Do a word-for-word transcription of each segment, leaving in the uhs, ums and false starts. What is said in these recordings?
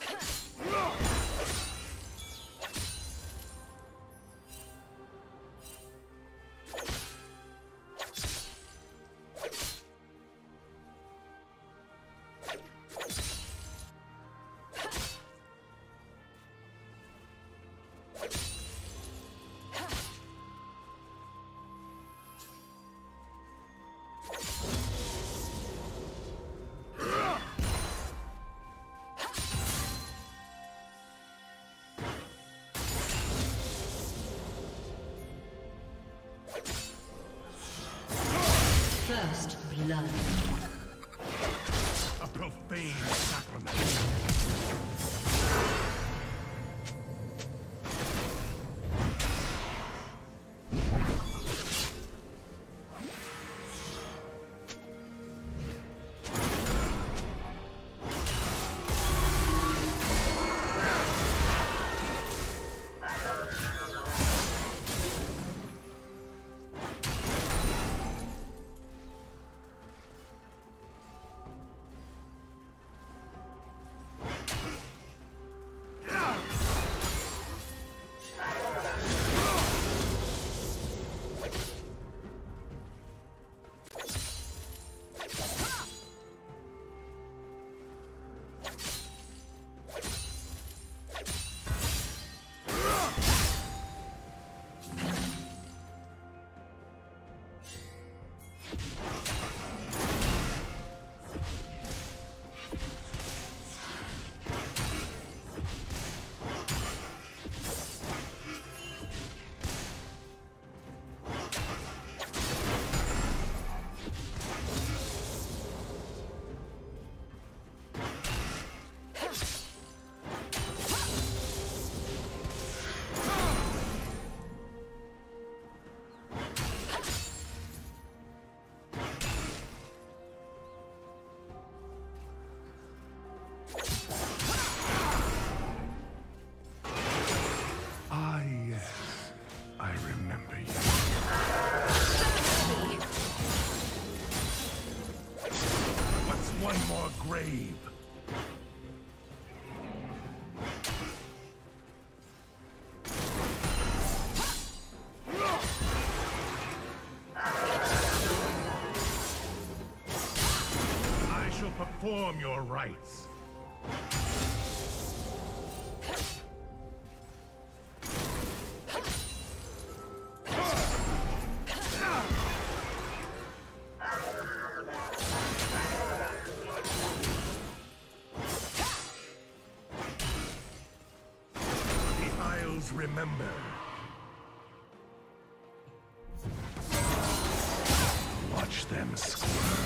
First blood. A profane sacrament. Perform your rights. The Isles remember. Watch them squirm.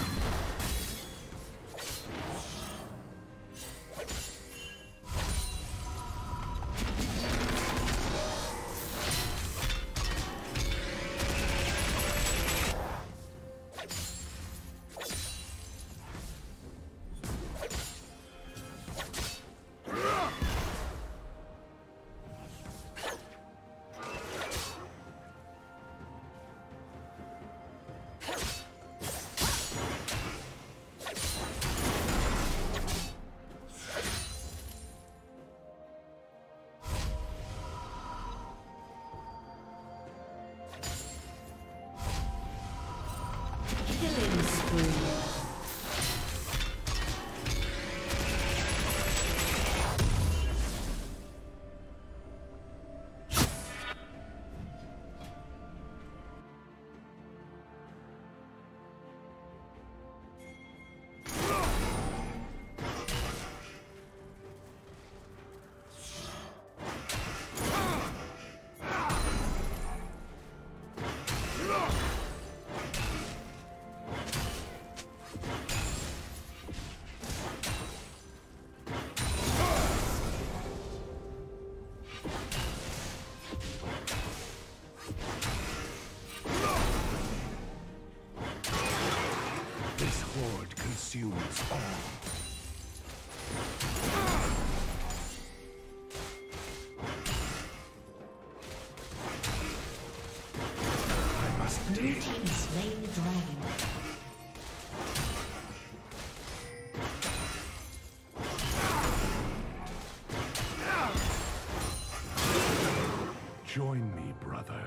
Consumes all. Join me, brother.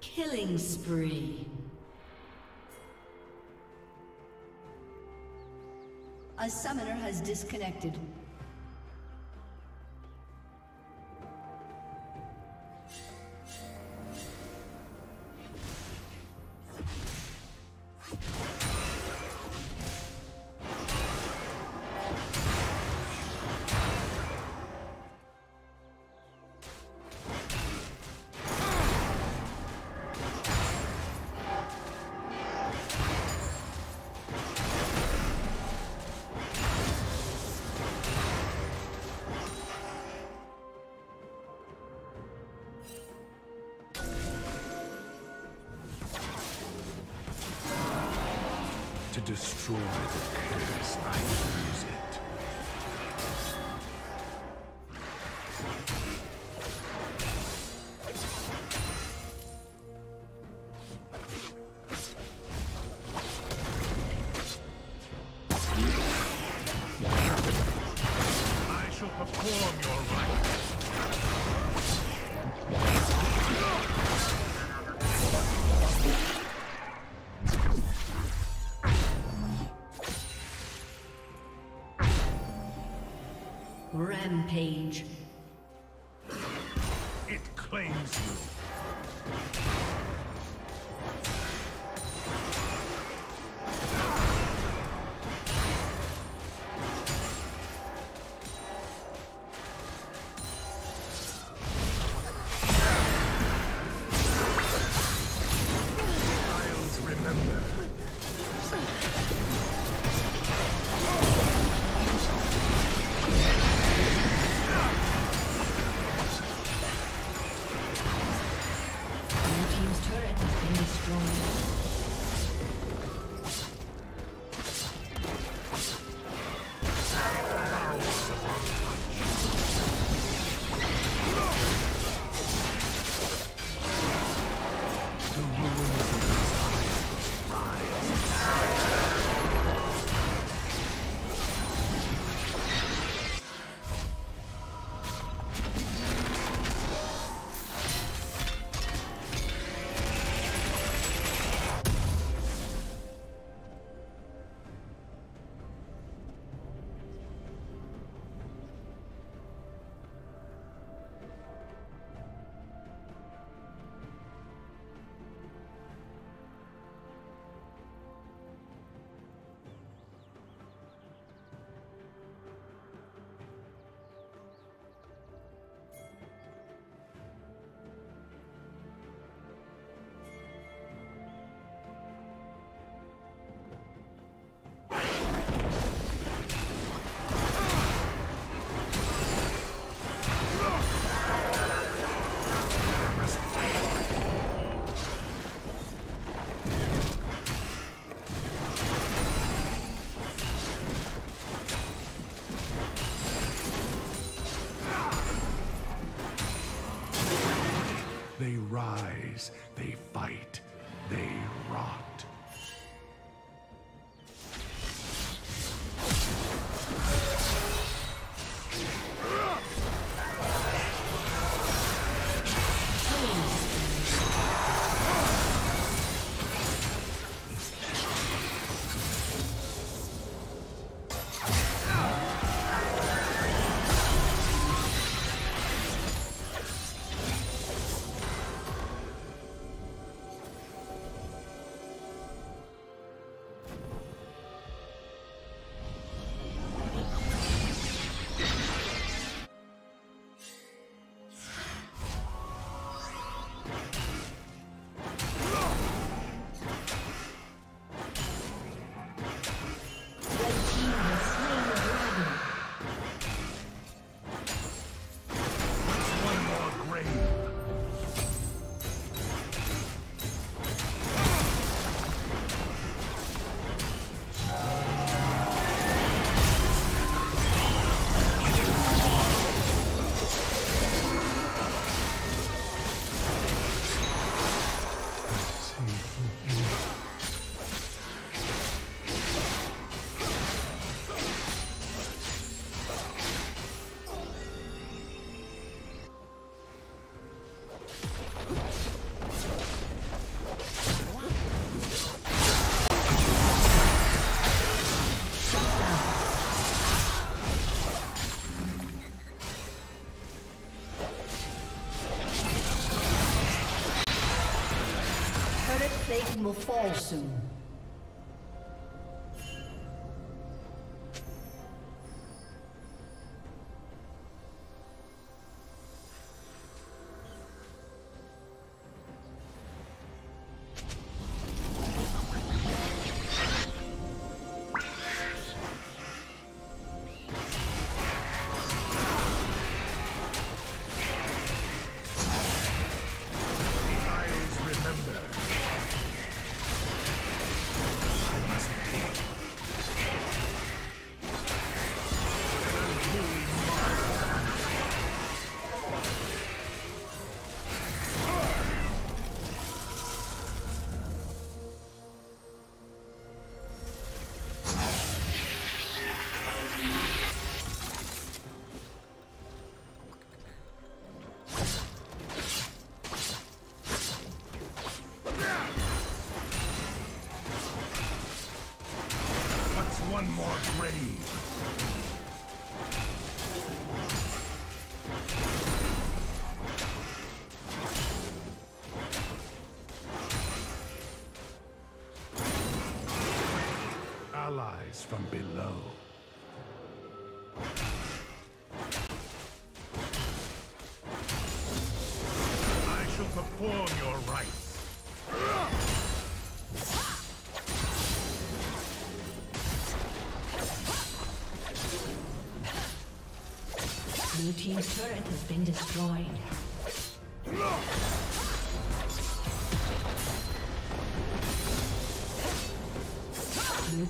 Killing spree. A summoner has disconnected. To destroy the curse, I use it. Rampage. It claims you. They rise, they fight, they rot. plating will fall soon. One more grave. Allies from below. I shall perform your rites. Blue team's turret has been destroyed. Blue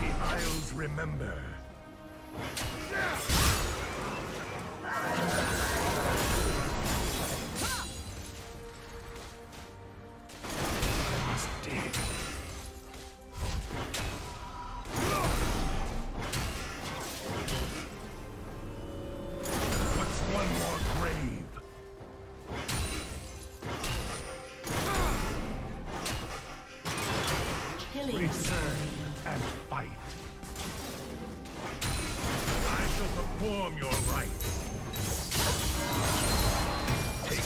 The Isles remember. Return and fight. I shall perform your rites. Take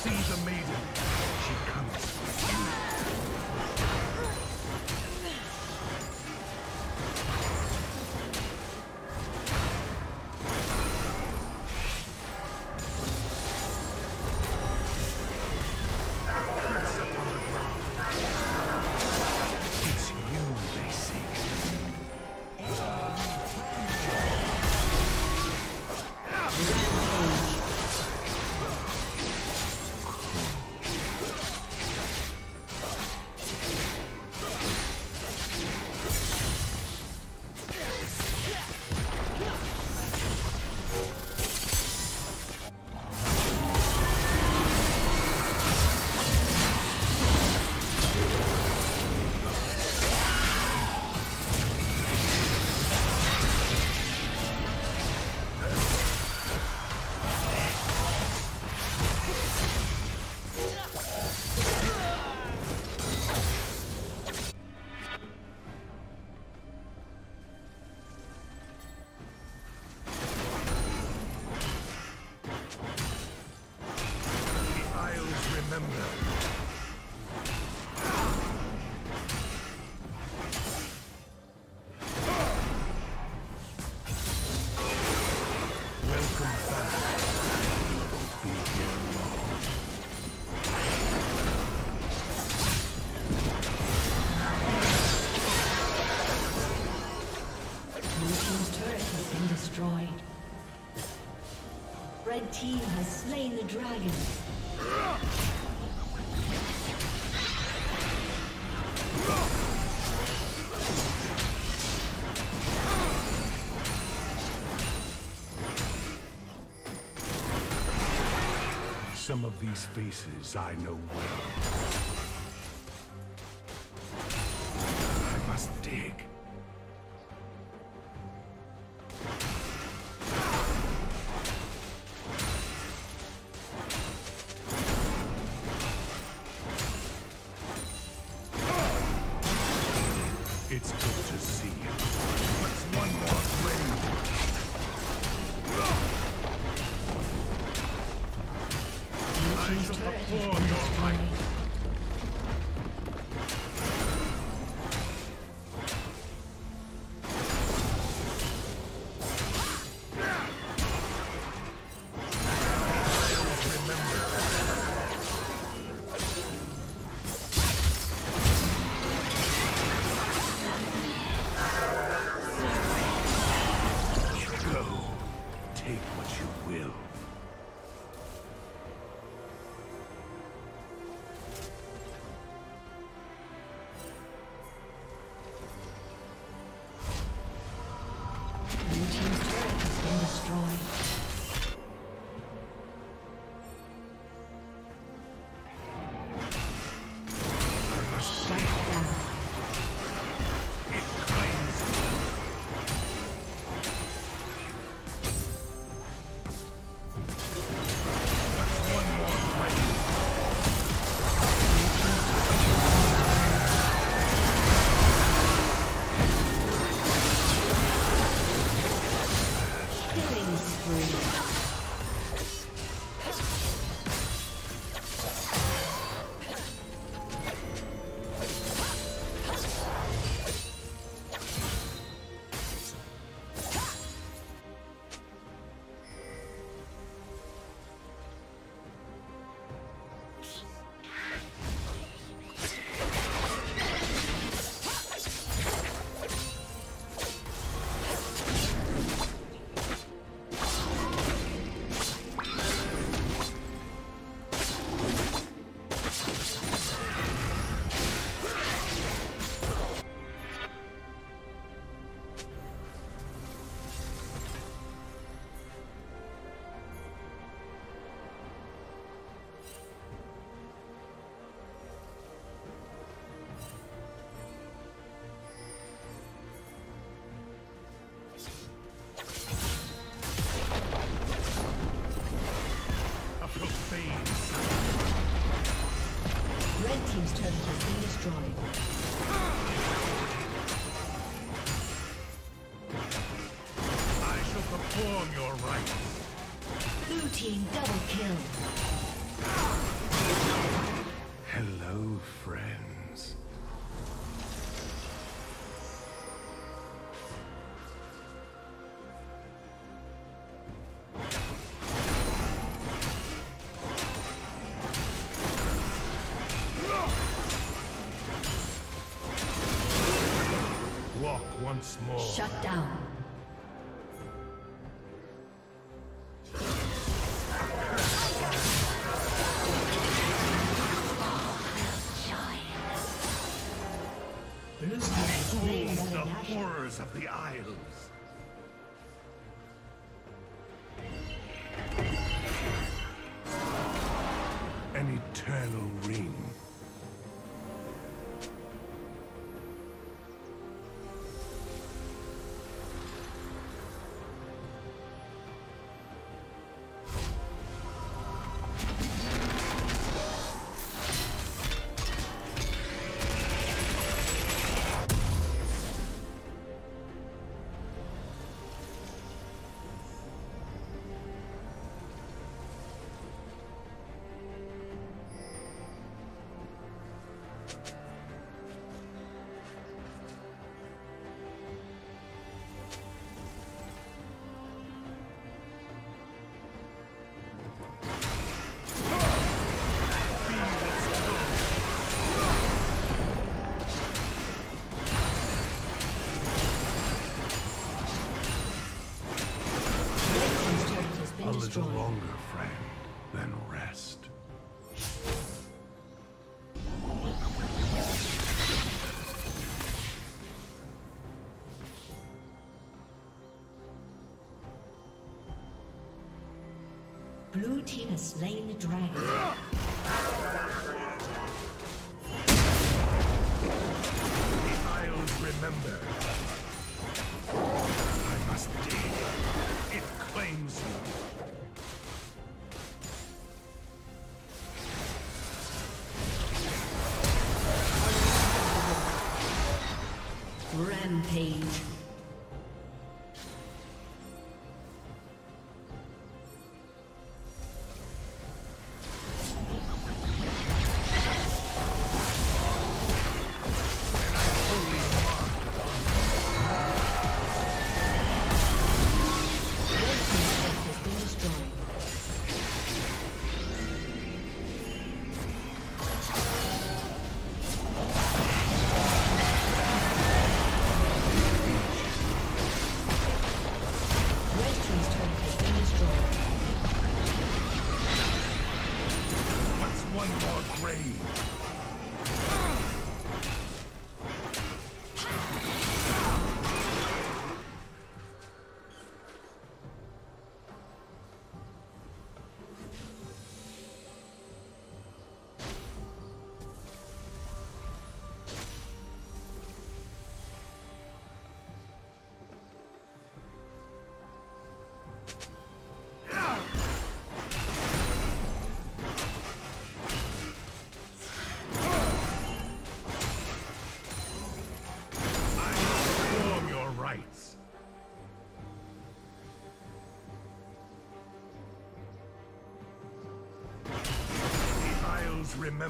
you. See the maiden. She comes. Red team has slain the dragon. Some of these faces I know well. I must dig. It's good to see you. What's one more thing? I shall perform your life. Once more. Shut down. This schools the horrors of the Isles. An eternal ring. Blue team has slain the dragon. Rampage. Remember.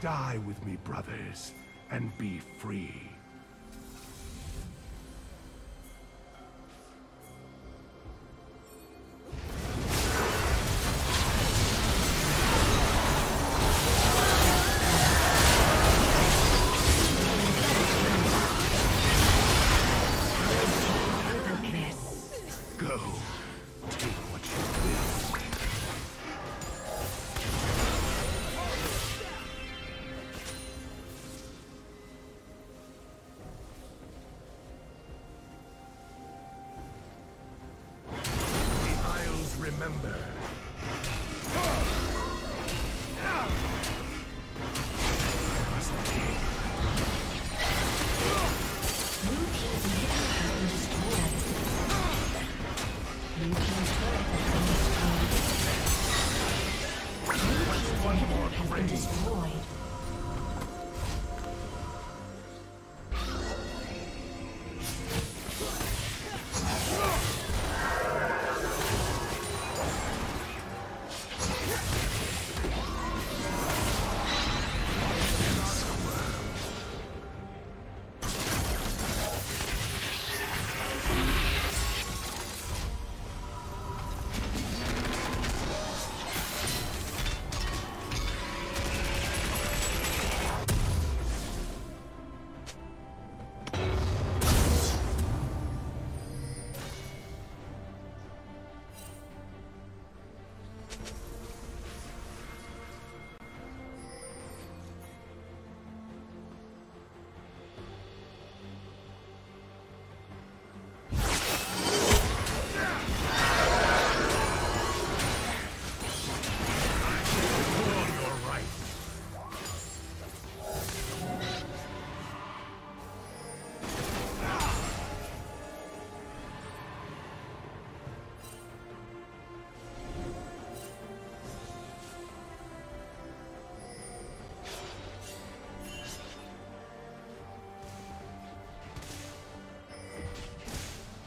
Die with me, brothers, and be free.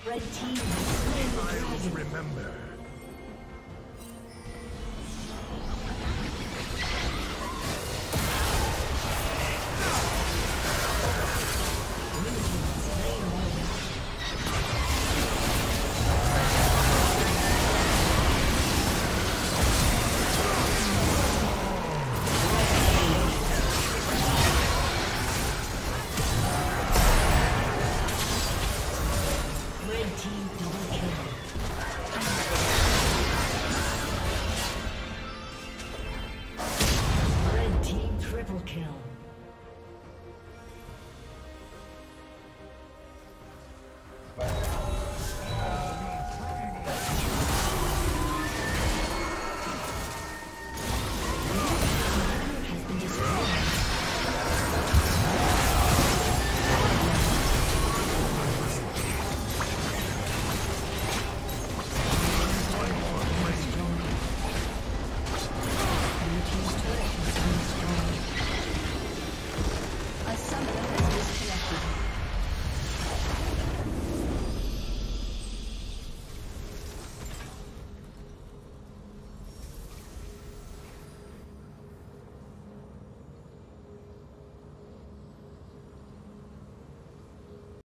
Red team, remember.